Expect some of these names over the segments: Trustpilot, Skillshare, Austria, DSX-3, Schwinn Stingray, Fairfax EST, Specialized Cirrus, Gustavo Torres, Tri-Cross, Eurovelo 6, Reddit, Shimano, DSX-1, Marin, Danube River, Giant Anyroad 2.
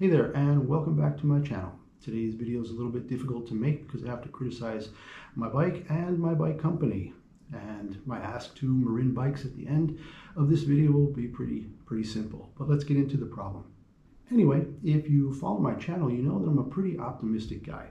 Hey there, and welcome back to my channel. Today's video is a little bit difficult to make because I have to criticize my bike and my bike company. And my ask to Marin bikes at the end of this video will be pretty simple. But let's get into the problem. Anyway, if you follow my channel, you know that I'm a pretty optimistic guy.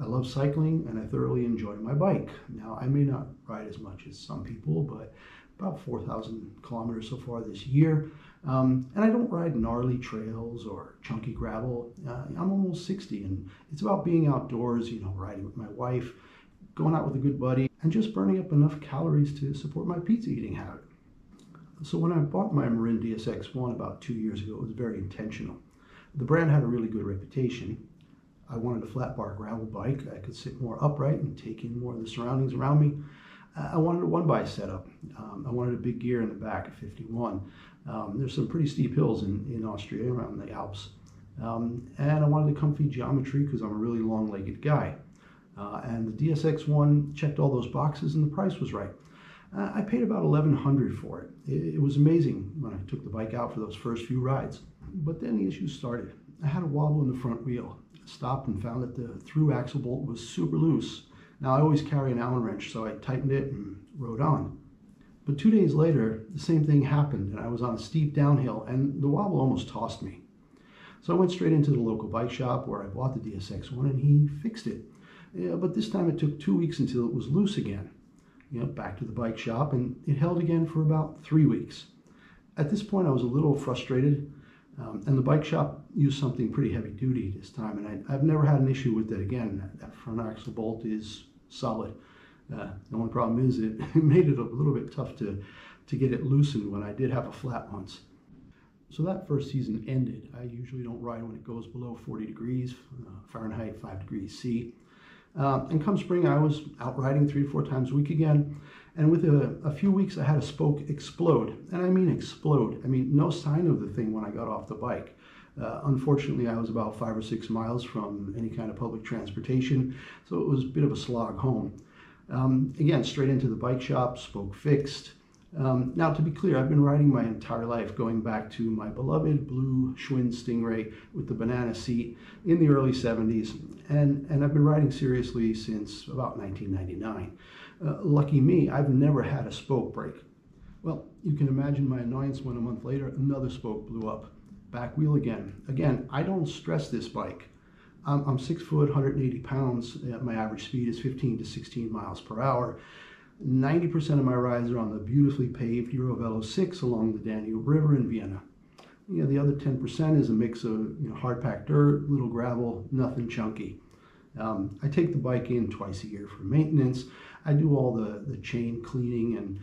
I love cycling and I thoroughly enjoy my bike. Now, I may not ride as much as some people, but about 4,000 kilometers so far this year. And I don't ride gnarly trails or chunky gravel. I'm almost 60, and it's about being outdoors, you know, riding with my wife, going out with a good buddy, and just burning up enough calories to support my pizza eating habit. So when I bought my Marin DSX-1 about 2 years ago, it was very intentional. The brand had a really good reputation. I wanted a flat bar gravel bike. I could sit more upright and take in more of the surroundings around me. I wanted a one-by setup. I wanted a big gear in the back of 51. There's some pretty steep hills in Austria around the Alps. And I wanted a comfy geometry because I'm a really long-legged guy. And the DSX-1 checked all those boxes and the price was right. I paid about $1,100 for it. It was amazing when I took the bike out for those first few rides. But then the issue started. I had a wobble in the front wheel. I stopped and found that the through axle bolt was super loose. Now, I always carry an Allen wrench, so I tightened it and rode on. But 2 days later, the same thing happened, and I was on a steep downhill, and the wobble almost tossed me. So I went straight into the local bike shop where I bought the DSX-1, and he fixed it. Yeah, but this time it took 2 weeks until it was loose again. You know, back to the bike shop, and it held again for about 3 weeks. At this point, I was a little frustrated, and the bike shop used something pretty heavy duty this time, and I've never had an issue with it again. That front axle bolt is solid. The only problem is it made it a little bit tough to get it loosened when I did have a flat once. So that first season ended. I usually don't ride when it goes below 40 degrees Fahrenheit, 5 degrees C. And come spring, I was out riding 3 to 4 times a week again. And within a few weeks, I had a spoke explode. And I mean explode. I mean, no sign of the thing when I got off the bike. Unfortunately, I was about 5 or 6 miles from any kind of public transportation, so it was a bit of a slog home. Again, straight into the bike shop, spoke fixed. Now, to be clear, I've been riding my entire life, going back to my beloved blue Schwinn Stingray with the banana seat in the early 70s, and I've been riding seriously since about 1999. Lucky me, I've never had a spoke break. Well, you can imagine my annoyance when a month later, another spoke blew up. Back wheel again. Again, I don't stress this bike. I'm 6 foot, 180 pounds. My average speed is 15 to 16 miles per hour. 90% of my rides are on the beautifully paved Eurovelo 6 along the Danube River in Vienna. You know, the other 10% is a mix of, you know, hard packed dirt, little gravel, nothing chunky. I take the bike in twice a year for maintenance. I do all the chain cleaning and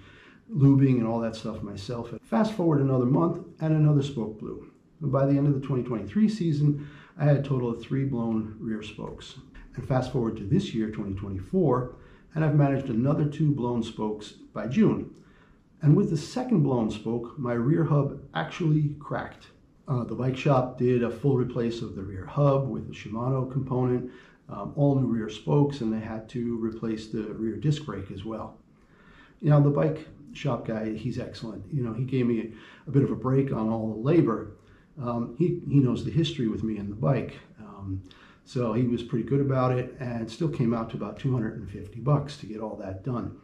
lubing and all that stuff myself. Fast forward another month and another spoke blew. By the end of the 2023 season, I had a total of 3 blown rear spokes. And fast forward to this year, 2024, and I've managed another 2 blown spokes by June. And with the second blown spoke, my rear hub actually cracked. The bike shop did a full replace of the rear hub with a Shimano component, all new rear spokes, and they had to replace the rear disc brake as well. Now, the bike shop guy, he's excellent. You know, he gave me a bit of a break on all the labor. He knows the history with me and the bike, so he was pretty good about it, and still came out to about $250 to get all that done.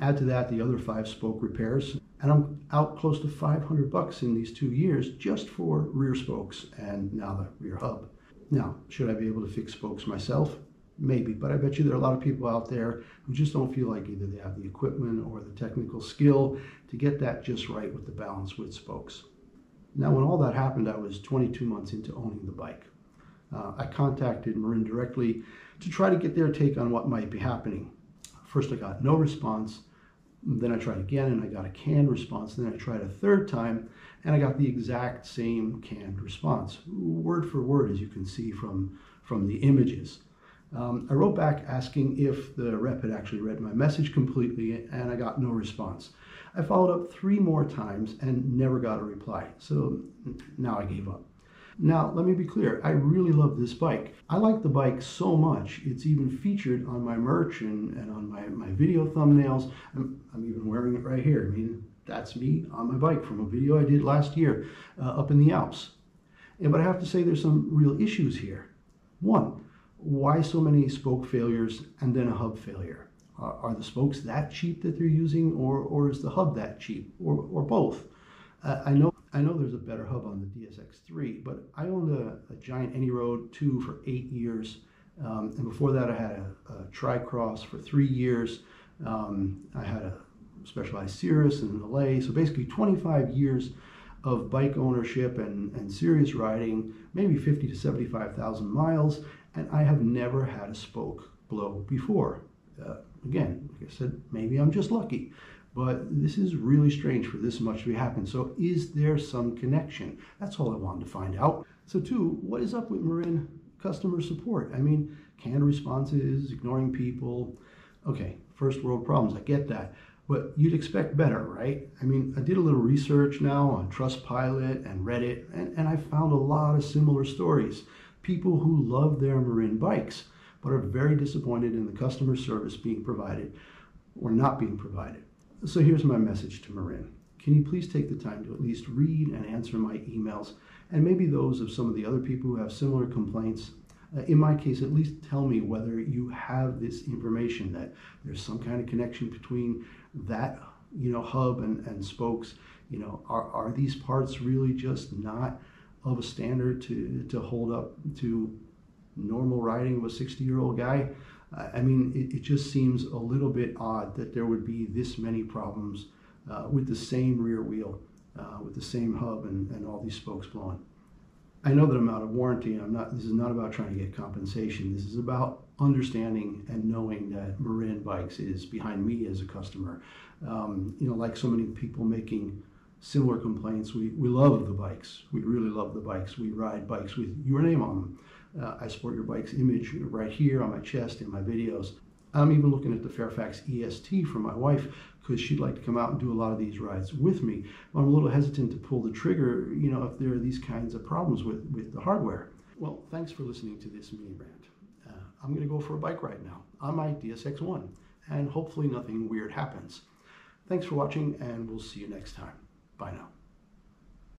Add to that the other 5 spoke repairs, and I'm out close to $500 in these 2 years just for rear spokes and now the rear hub. Now, should I be able to fix spokes myself? Maybe, but I bet you there are a lot of people out there who just don't feel like either they have the equipment or the technical skill to get that just right with the balance with spokes. Now, when all that happened, I was 22 months into owning the bike. I contacted Marin directly to try to get their take on what might be happening. First, I got no response. Then I tried again, and I got a canned response. Then I tried a third time, and I got the exact same canned response, word for word, as you can see from the images. I wrote back asking if the rep had actually read my message completely, and I got no response. I followed up 3 more times and never got a reply, so now I gave up. Now, let me be clear, I really love this bike. I like the bike so much, it's even featured on my merch and on my video thumbnails. I'm even wearing it right here. I mean, that's me on my bike from a video I did last year up in the Alps. But I have to say there's some real issues here. One, why so many spoke failures and then a hub failure? Are the spokes that cheap that they're using, or is the hub that cheap, or both? I know there's a better hub on the DSX-3, but I owned a Giant Anyroad 2 for 8 years, and before that I had a Tri-Cross for 3 years. I had a Specialized Cirrus and an LA, so basically 25 years of bike ownership and serious riding, maybe 50 to 75,000 miles, and I have never had a spoke blow before. Again, like I said, maybe I'm just lucky, but this is really strange for this much to happen. So is there some connection? That's all I wanted to find out. So two, what is up with Marin customer support? I mean, canned responses, ignoring people. Okay, first world problems, I get that. But you'd expect better, right? I mean, I did a little research now on Trustpilot and Reddit, and I found a lot of similar stories. People who love their Marin bikes, but are very disappointed in the customer service being provided or not being provided. So here's my message to Marin. Can you please take the time to at least read and answer my emails, and maybe those of some of the other people who have similar complaints? In my case, at least tell me whether you have this information that there's some kind of connection between that, you know, hub and spokes. You know, are these parts really just not of a standard to hold up to normal riding of a 60-year-old guy? I mean, it just seems a little bit odd that there would be this many problems with the same rear wheel, with the same hub and all these spokes blowing. I know that I'm out of warranty, and this is not about trying to get compensation. This is about understanding and knowing that Marin Bikes is behind me as a customer. You know, like so many people making similar complaints, we love the bikes. We really love the bikes. We ride bikes with your name on them. I sport your bike's image right here on my chest in my videos. I'm even looking at the Fairfax EST for my wife, because she'd like to come out and do a lot of these rides with me. But I'm a little hesitant to pull the trigger, you know, if there are these kinds of problems with the hardware. Well, thanks for listening to this mini rant. I'm going to go for a bike ride now on my DSX-1, and hopefully nothing weird happens. Thanks for watching, and we'll see you next time. Bye now.